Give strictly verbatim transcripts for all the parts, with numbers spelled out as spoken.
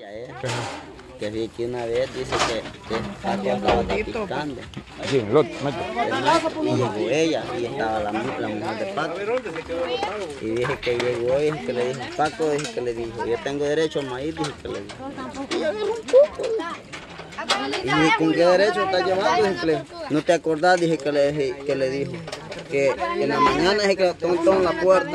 playa, ¿eh? Que vi que una vez dice que, que Paco andaba picando. Sí, el otro, y llegó ella y estaba la, la mujer de Paco. Y dije que llegó y dije que le dijo Paco, dije que le dijo, yo tengo derecho al maíz, dije que le dijo. Y yo dije un poco. Y con qué derecho está llevando, dije que le, no te acordás, dije que le, que le dijo. Que en la mañana es que lo tontó en la puerta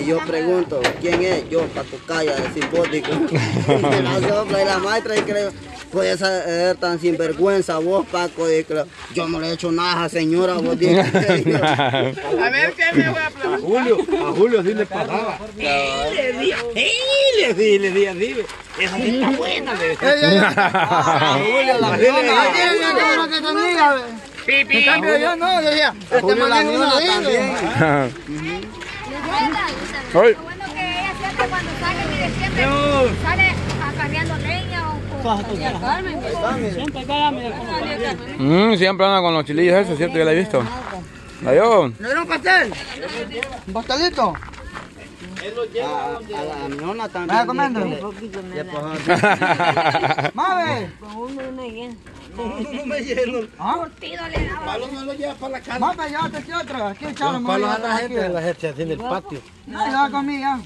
y yo pregunto, ¿quién es? Yo, Paco, calla, es simpático. Y la sopla y la maestra y creo, puedes ser tan sinvergüenza vos, Paco, y creo, yo no le he hecho nada, señora, vos dices. A ver, ¿qué me voy a preguntar? A Julio, a Julio sí le pasaba. Sí, le dije, sí, le dije, dile. Esa sí está buena, le dije. A Julio, la Julio, la Pipi. En cambio yo no, yo decía, este Julio man es uno también. Lo bueno que ella siempre cuando sale, mire, siempre sale acarreando leña o Carmen. Siempre Carmen. Siempre anda con los chilillos esos, ¿cierto? Yo la he visto. Ayón. ¿No era un pastel? ¿Un pastelito? A la nona también. ¿Vas comiendo? Un poquito menos. ¡Mave! Con uno y una llena. No, no, no me lleno. ¿Ah? El palo no lo llevas para la casa. Mapa, llévate este otro. Aquí echaron mucho. Para la gente, la gente así en el patio. No, yo voy conmigo ya.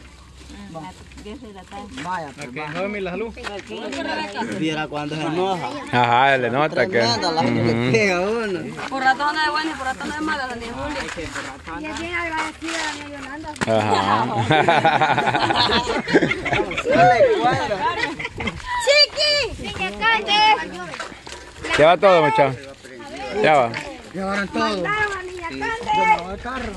Vaya, pues okay, vaya. Homie, la salud. Viera cuando se enoja. Ajá, le nota que... Por ratón de buena y por ratón de mala, doña Julia. Y es bien agradecida, doña Yolanda. Ajá. ¡Chiqui! ¡Niña Cante! Ya va todo, muchachos. Ya va. Llevaron todo. Llevaron el carro.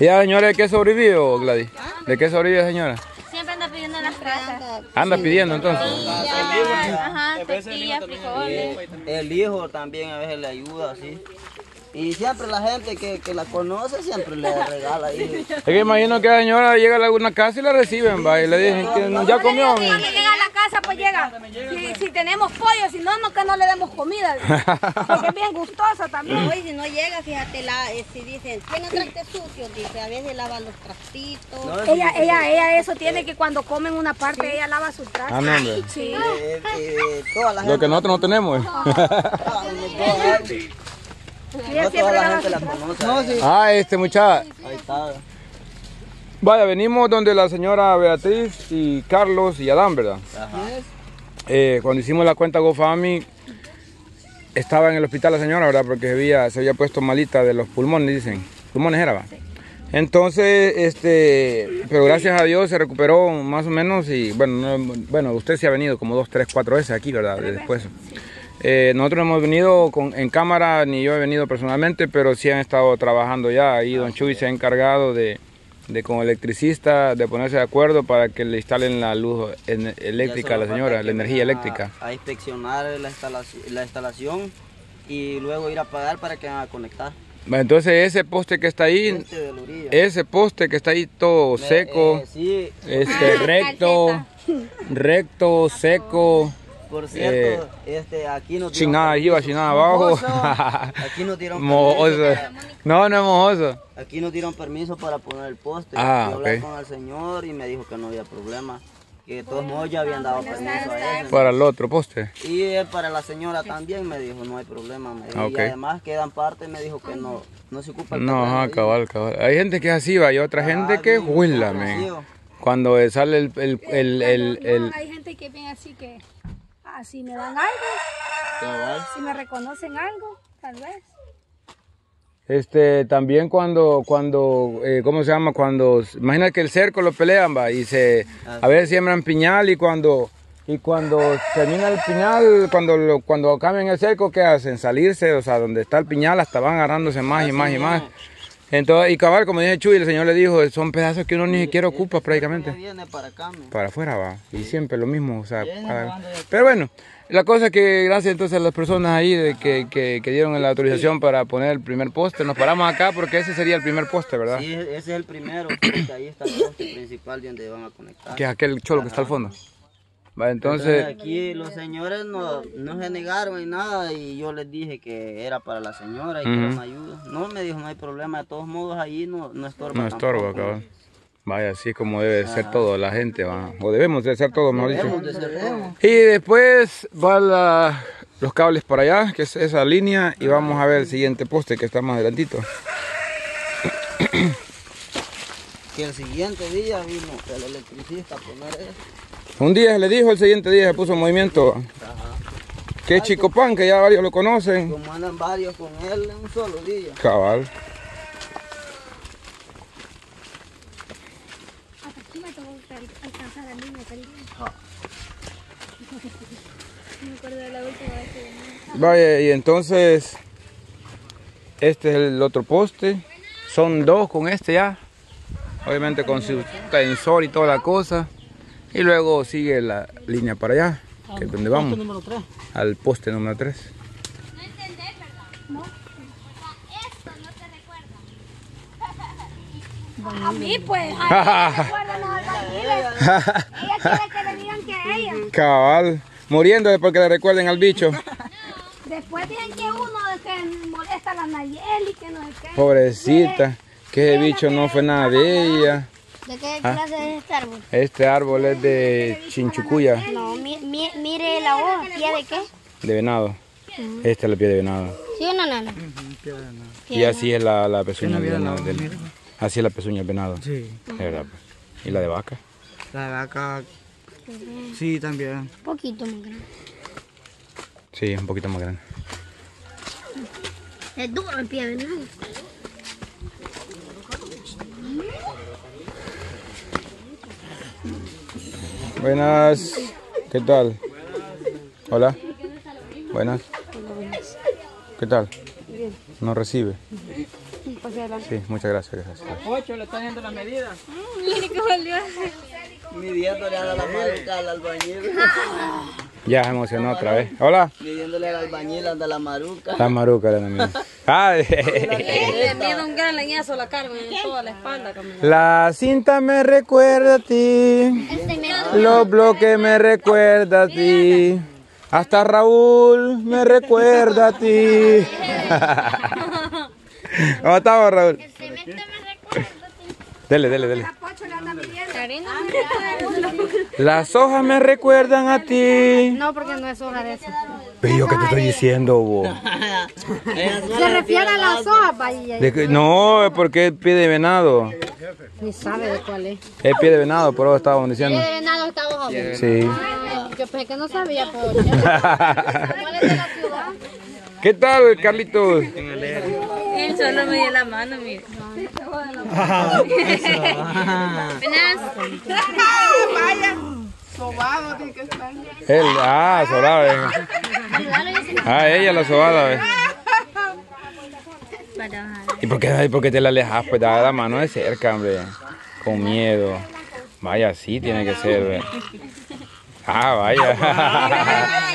Ya, señora, ¿de qué sobrevivió, Gladys? ¿De qué sobrevivió, señora? Siempre anda pidiendo las casas. ¿Anda pidiendo, entonces? Ajá, tortillas, frijoles. El hijo también a veces le ayuda, así. Y siempre la gente que, que la conoce siempre le regala. Y... Es que imagino que la señora llega a alguna casa y la reciben, va, y le dicen que no, ya comió. Si llega a la casa, pues llega. Si, si tenemos pollo, si no, no que no le demos comida. Porque es bien gustosa también. Hoy si no llega, fíjate, la, eh, si dicen, tiene trastes sucios, dice, a veces lava los trastitos. No, ella, sí, ella, sí. ella eso tiene que cuando comen una parte, sí. ella lava sus trastes. Ah, no, sí. sí. Eh, eh, toda la gente. Lo que nosotros no tenemos. No toda la gente la conoce. No, sí. Ah, este muchacho. Ahí está. Vaya, venimos donde la señora Beatriz y Carlos y Adán, ¿verdad? Ajá. Eh, cuando hicimos la cuenta GoFami, estaba en el hospital la señora, ¿verdad? Porque se había, se había puesto malita de los pulmones, dicen. Pulmones era, ¿va? Sí. Entonces, este, pero gracias a Dios se recuperó más o menos y, bueno, no, bueno, usted sí ha venido como dos, tres, cuatro veces aquí, ¿verdad? Después. Sí. Eh, nosotros no hemos venido con, en cámara, ni yo he venido personalmente, pero sí han estado trabajando ya. Ahí don Chuy se ha encargado de, de con electricista, de ponerse de acuerdo para que le instalen la luz en, eléctrica a la señora, la energía eléctrica. A, a inspeccionar la instalación, la instalación y luego ir a pagar para que van a conectar. Entonces ese poste que está ahí, este ese poste que está ahí todo Me, seco, eh, sí. este, recto, recto, seco. Por cierto, eh, este, aquí nos dieron... Chingada arriba, chingada abajo. Aquí nos dieron permiso. No, no es mojoso. Aquí nos dieron permiso para poner el poste. Ah, yo okay. hablé con el señor y me dijo que no había problema. Que de todos modos ya habían dado permiso a él. Para el otro poste. Y para la señora también me dijo, no hay problema. Me dijo, ah, okay. Y además quedan partes, me dijo que no, no se ocupa el No, ajá, cabal, cabal. Hay gente que es así, va, y otra ah, gente que huila, men. Cuando sale el... el, el, el, el, el... No, hay gente que viene así que... Ah, si me dan algo, si me reconocen algo, tal vez. Este, también cuando, cuando eh, ¿cómo se llama? Cuando, imagina que el cerco lo pelean, va, y se, a veces siembran piñal y cuando, y cuando termina el piñal, cuando, lo, cuando cambian el cerco, ¿qué hacen? Salirse, o sea, donde está el piñal, hasta van agarrándose más ah, y más sí, y más. No. Entonces, y cabal, como dije Chuy, el señor le dijo, son pedazos que uno ni siquiera ocupa prácticamente. Viene para acá, ¿no? Para afuera va, y sí. siempre lo mismo, o sea, para... Pero bueno, la cosa es que gracias entonces a las personas ahí de que, que, que dieron la autorización sí. para poner el primer poste, nos paramos acá porque ese sería el primer poste, ¿verdad? Sí, ese es el primero, ahí está el poste principal donde van a conectar. Que es aquel cholo Ajá. que está al fondo. Vale, entonces... entonces aquí los señores no, no se negaron y nada y yo les dije que era para la señora y uh-huh. que nos ayuda. No, me dijo no hay problema, de todos modos allí no, no estorba. No estorba, cabrón. Vaya, así como debe ser todo la gente, ¿va? O debemos de ser todo, mejor dicho. Y después van la, los cables para allá, que es esa línea, y vamos a ver el siguiente poste que está más adelantito. Que el siguiente día vino el electricista a poner eso. Un día se le dijo, el siguiente día se puso en movimiento. Ajá. Que es Chico Pan, que ya varios lo conocen. Como andan varios con él en un solo día. Cabal. Vaya, y entonces este es el otro poste, son dos con este ya, obviamente con su tensor y toda la cosa, y luego sigue la línea para allá, que es donde vamos, al poste número tres. No entendés, ¿verdad? No. Esto no te recuerda. A mí pues, a mí me recuerdan los albañiles. Ella quiere que le digan que a ellos. Cabal, muriéndose porque le recuerden al bicho. Después dicen que uno que molesta a la Nayeli, que no sé qué. Pobrecita, que ese bicho no fue nada de ella. ¿De qué clase ah. es este árbol? Este árbol es de chinchucuya. No, mi, mi, mire la hoja, ¿pie de qué? De venado. Uh-huh. Esta es la pie de venado. ¿Sí o no, Nano? Uh-huh, y de así es la, la pezuña del venado. Del, así es la pezuña del venado. Sí. Uh-huh. De verdad, pues. ¿Y la de vaca? La de vaca, uh-huh. sí, también. Un poquito más grande. Sí, es un poquito más grande. Es duro el pie de venado. Buenas, ¿qué tal? Hola. Buenas. ¿Qué tal? ¿No recibe? Sí, muchas gracias. Ocho, le están dando las medidas. Mire qué valioso. Midiéndole a la Maruca al albañil. Ya se emocionó otra vez. Hola. Midiéndole al albañil anda la Maruca. La Maruca era la mía. Ah, le miedo un gran leñazo a la Carmen en toda la espalda. La cinta me recuerda a ti. Los bloques me recuerda a ti. Hasta Raúl me recuerda a ti. ¿Cómo estamos, Raúl? El cemento me recuerda a ti. Dele, dele, dele. Las hojas me recuerdan a ti. No, porque no es hoja de eso. Pero que te estoy diciendo, vos. Se refiere a las hojas, Bahía. No, es porque es pie de venado. Ni sabe de cuál es. Es pie de venado, por eso estábamos diciendo. Pie de venado está hoja. Sí. Yo pensé que no sabía, pero ¿cuál es de la ciudad? ¿Qué tal, Carlitos? Él solo me dio la mano, mira. Ah, vaya, sobado tiene que estar. Él, ah, sobado. Eh. Ah, ella la sobada. Eh. ¿Y por qué, por qué te la alejas? Pues da la mano de cerca, hombre. Con miedo. Vaya, así tiene que ser. Eh. Ah, vaya.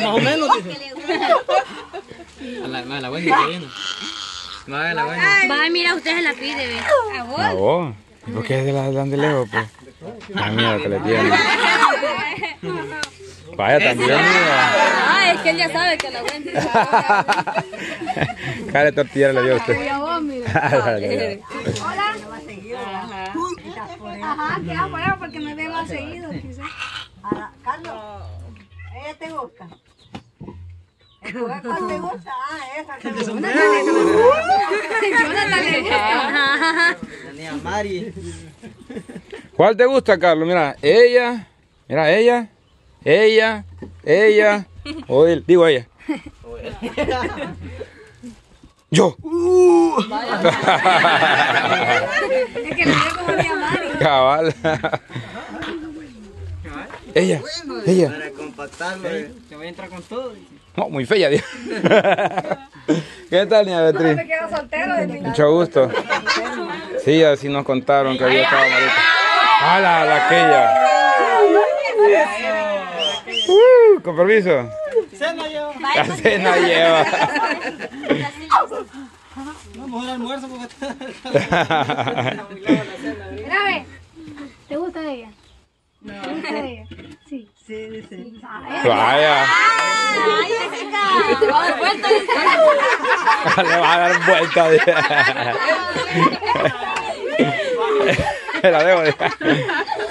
Más o menos. A la, a la buena que viene. Vaya, la buena. Vaya, mira, ustedes la piden, ¿ve? A vos. A vos. ¿Por qué se la dan de lejos, pues? La mierda que le tienen. Vaya, también. Ah, es que él ya sabe que la buena. Cara de tortillera le dio a usted. Hola. Ajá, que va por allá porque me ve más seguido, quizás. Carlos, ella te busca. ¿Cuál te gusta? Ah, esa que te gusta. Jonathan le gusta. Tenía Mari. ¿Cuál te gusta, Carlos? Mira, ella, mira, ella, ella, ella, o él, digo ella. Yo. Es que le veo como Tía Mari. Cabal. Ella, bueno, ella. Para compactarlo, ¿eh? Te voy a entrar con todo. No, muy fea, Dios. ¿Qué tal, niña Beatriz? Me quedo soltero de mi lado. Mucho gusto. Sí, así nos contaron que había estado malita. ¡Hala, la aquella! Uh, con permiso. Cena lleva. La cena lleva. Vamos al almuerzo porque está muy larga la cena. Grave. ¿Te gusta de ella? No. Sí, sí, sí. Vaya. Ay, chica. Le va a dar vuelta. Le va a dar vuelta. Se la debo.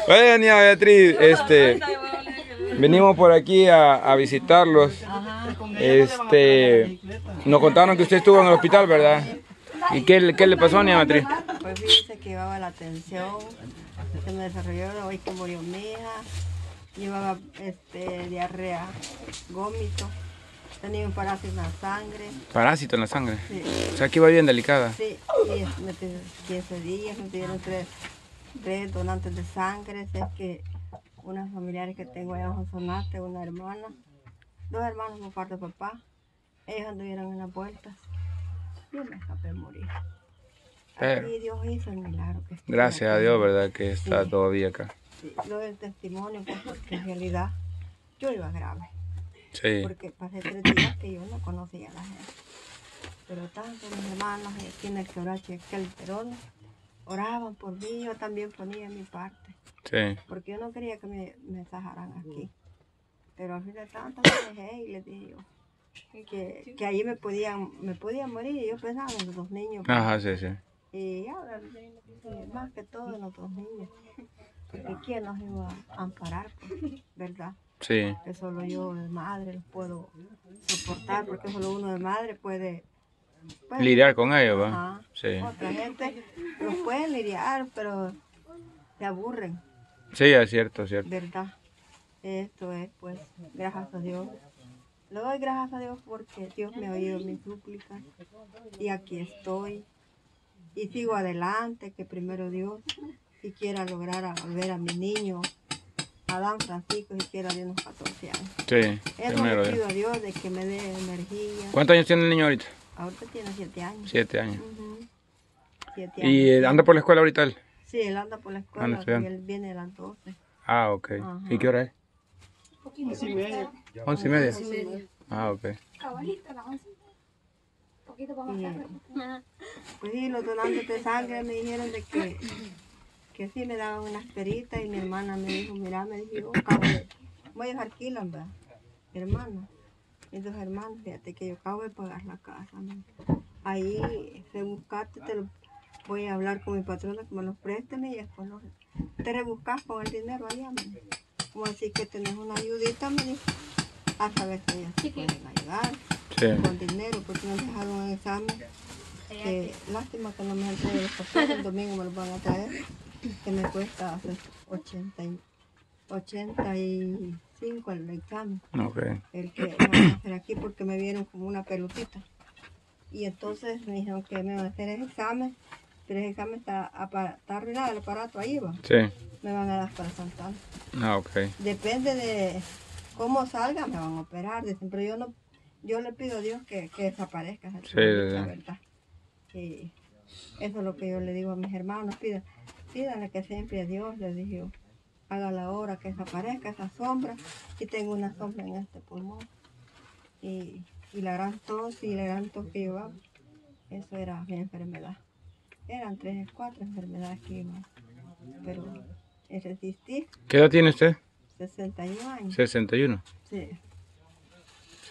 Bueno, niña Beatriz, este, venimos por aquí a, a visitarlos. Este, nos contaron que usted estuvo en el hospital, ¿verdad? ¿Y qué, qué le pasó, niña Beatriz? Pues fíjese que llevaba la atención, se me desarrolló la vez que murió mi hija, llevaba este, diarrea, vómito. Tenía un parásito en la sangre. ¿Parásito en la sangre? Sí. O sea, que iba bien delicada. Sí, y me pidieron quince días, me pidieron tres, tres donantes de sangre. Es que unas familiares que tengo allá en Sonate, una hermana, dos hermanos por parte de papá, ellos anduvieron en las vueltas. Yo me escapé de morir. Pero, y Dios hizo el milagro. Que gracias aquí. A Dios, ¿verdad? Que está sí. Todavía acá. Sí, lo del testimonio, pues, porque en realidad yo iba grave. Sí. Porque pasé tres días que yo no conocía a la gente. Pero tanto mis hermanos aquí en el quebracho de Calderones oraban por mí, yo también ponía mi parte. Sí. Porque yo no quería que me, me sajaran aquí. Pero al fin de tanto me dejé y les dije yo que, que allí me podían, me podían morir y yo pensaba en los dos niños. Ajá, sí, sí. Y ya, más que todo en los dos niños. Porque quién nos iba a amparar, pues, ¿verdad? Sí. Que solo yo de madre los puedo soportar, porque solo uno de madre puede... puede lidiar con ellos, ¿va? Sí. Otra gente los puede lidiar, pero se aburren. Sí, es cierto, es cierto. ¿Verdad? Esto es, pues, gracias a Dios. Le doy gracias a Dios porque Dios me ha oído mis súplicas y aquí estoy. Y sigo adelante, que primero Dios, si quiera lograr a ver a mi niño Adán Francisco, si quiera de unos catorce años. Sí, eso le pido a Dios, de que me dé energía. ¿Cuántos años tiene el niño ahorita? Ahorita tiene siete años. siete años. Uh-huh. siete años. ¿Y él anda por la escuela ahorita él? Sí, él anda por la escuela y él viene a las doce. Ah, ok. Ajá. ¿Y qué hora es? once y media. ¿once y media? once y media. Ah, ok. Abuelita, las once. Poquito para más tarde. Pues sí, los donantes de sangre me dijeron de que... que sí me daban unas peritas y mi hermana me dijo, mira, me dijo, yo acabo de... voy a dejar kilos, ¿verdad? Mi hermana, mis dos hermanos, fíjate que yo acabo de pagar la casa. Man. Ahí, se buscaste, te lo... voy a hablar con mi patrona, que me los présteme y después los... te rebuscas con el dinero allá, man. Como así que tenés una ayudita, me dijo, a saber si ellas te pueden ayudar sí. Con dinero, porque me dejaron un examen. Que, lástima que no me han traído los papeles, el domingo me los van a traer. Que me cuesta hacer ochenta y cinco el examen. Okay. El que me van a hacer aquí porque me vieron como una pelotita. Y entonces me dijeron que me van a hacer el examen, pero el examen está, está arruinado, el aparato ahí va. Sí. Me van a dar para saltar. Ah, ok. Depende de cómo salga, me van a operar. Dicen, pero yo no, yo le pido a Dios que, que desaparezca. Sí, la verdad. Y eso es lo que yo le digo a mis hermanos, pidan. Pídale que siempre a Dios, le dije yo, haga la hora que desaparezca esa sombra, y tengo una sombra en este pulmón. Y, y la gran tos y la gran tos que llevaba, eso era mi enfermedad. Eran tres o cuatro enfermedades que iban, pero resistí. ¿Qué edad tiene usted? sesenta y uno años. ¿sesenta y uno? Sí.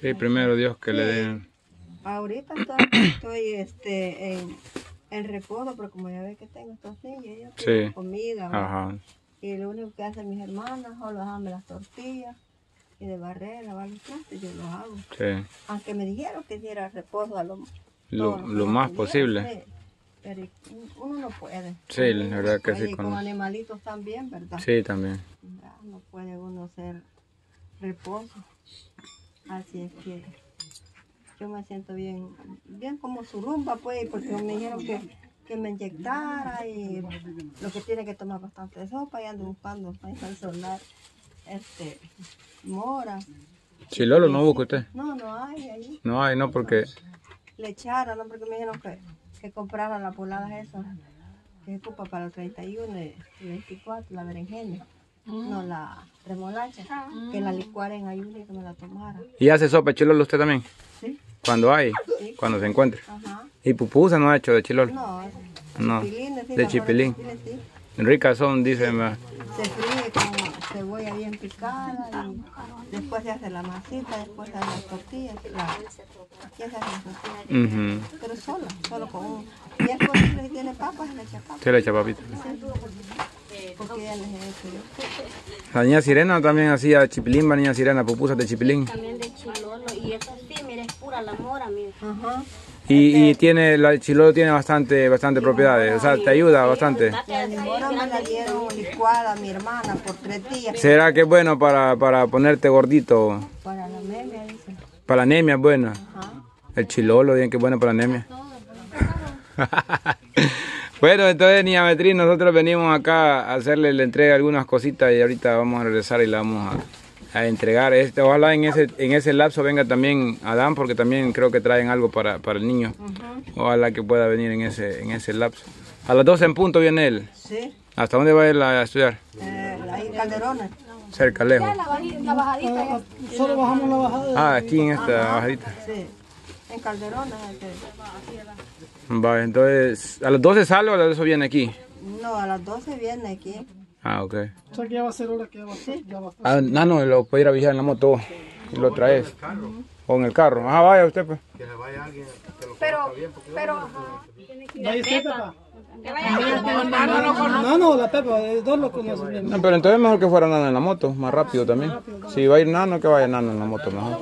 Sí, primero Dios que sí. Le den. Ahorita estoy, estoy este, en... en reposo, pero como ya ves que tengo estos niños, ellos tienen sí. Comida, ajá. Y lo único que hacen mis hermanas, o las aman las tortillas, y de barrer, lavar los platos, yo los hago. Sí. Aunque me dijeron que hiciera reposo a lo, lo, lo más posible. Sí. Pero uno no puede. Sí, la verdad que sí. Y con animalitos también, ¿verdad? Sí, también. Ya, no puede uno hacer reposo. Así es que... yo me siento bien, bien como zurumba, pues, porque me dijeron que, que me inyectara y lo que tiene que tomar bastante sopa y ando buscando para solar, este, mora. Si Lolo no busca usted. No, no hay ahí. No hay, no, porque... le echara, no, porque me dijeron que, que compraran las poladas esas que se ocupa para el treinta y uno y veinticuatro, la berenjena. No, la remolacha, que la licuara en ayuno y que me la tomara. ¿Y hace sopa de chilolo usted también? Sí. ¿Cuando hay? Sí. Cuando se encuentra. Ajá. ¿Y pupusa no ha hecho de chilolo? No, no. De chipilín. De chipilín. Sí. Ricas son, dicen. Sí. Se fríe con, cebolla bien picada, y después se hace la masita, después se hace las tortillas, la, aquí se hace las tortillas, uh-huh. Pero solo, solo con un... Y el pollo le tiene papas en la chapapa. Sí, la chapapita. Sí, porque ya les he hecho yo. La niña Sirena también hacía chipilín, la niña Sirena, pupusas de chipilín. También de chilolo, y eso sí, mire, es pura la mora, mire. Ajá. Y, este, y tiene, el chilolo tiene bastante, bastante propiedades, o sea, te ayuda bastante. La mora me la dieron licuada a mi hermana por tres días. ¿Será que es bueno para, para ponerte gordito? Para la anemia, dice. Para la anemia es bueno. Ajá. El chilolo, bien que es bueno para la anemia. Bueno, entonces, niña Beatriz, nosotros venimos acá a hacerle la entrega de algunas cositas y ahorita vamos a regresar y la vamos a... a entregar. Este, ojalá en ese, en ese lapso venga también Adán, porque también creo que traen algo para, para el niño. Uh-huh. Ojalá que pueda venir en ese, en ese lapso. A las doce en punto viene él. Sí. ¿Hasta dónde va a ir a estudiar? Eh, ahí en Calderones. Cerca, lejos. La bajadita. Solo bajamos la bajada. Ah, aquí en esta bajadita. Sí, en Calderones. Vale, entonces, ¿a las doce sale o a las doce viene aquí? No, a las doce viene aquí. Ah, ok. O sea, que ya va a ser hora que ya va a ser. Ah, Nano, lo puede ir a vigilar en la moto y lo traes. O en el carro. Ajá, vaya usted, pues. Que le vaya alguien que lo conozca bien. Pero, ajá. Vaya usted, Pepa. Que vaya bien. Nano, la Pepa, dos lo conocen bien. No, pero entonces mejor que fuera Nano en la moto, más rápido también. Si va a ir Nano, que vaya Nano en la moto mejor.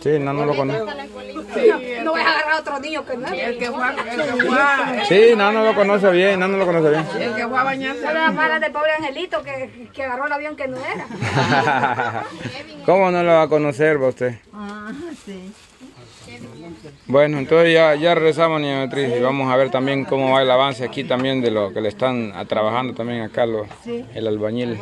Sí, Nano lo conoce. No vas a agarrar a otro niño que Nano. El que juega, el que juega. Sí, Nano lo conoce bien, Nano lo conoce bien. El que juega bañarse. Son las malas del pobre Angelito que, que agarró el avión que no era. ¿Cómo no lo va a conocer va usted? Ah, sí. Bueno, entonces ya, ya regresamos, niña Beatriz, y vamos a ver también cómo va el avance aquí también de lo que le están trabajando también acá los, el albañil.